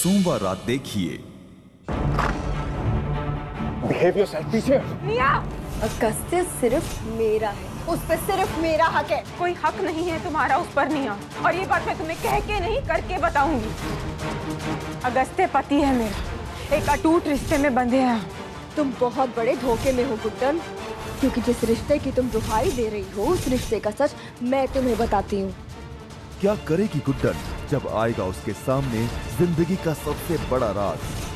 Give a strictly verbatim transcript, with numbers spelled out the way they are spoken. सोमवार रात देखिए। बिहेव योरसेल्फ, पीछे। निया, अगस्त्य सिर्फ मेरा है, उस पर सिर्फ मेरा हक है। कोई हक नहीं है तुम्हारा उस पर निया, और ये बात मैं तुम्हें कह के नहीं करके बताऊंगी। अगस्त्य पति है मेरा, एक अटूट रिश्ते में बंधे हैं। तुम बहुत बड़े धोखे में हो गुड्डन, क्योंकि जिस रिश्ते की तुम दुहाई दे रही हो उस रिश्ते का सच मैं तुम्हें बताती हूँ। क्या करेगी गुड्डन जब आएगा उसके सामने जिंदगी का सबसे बड़ा राज।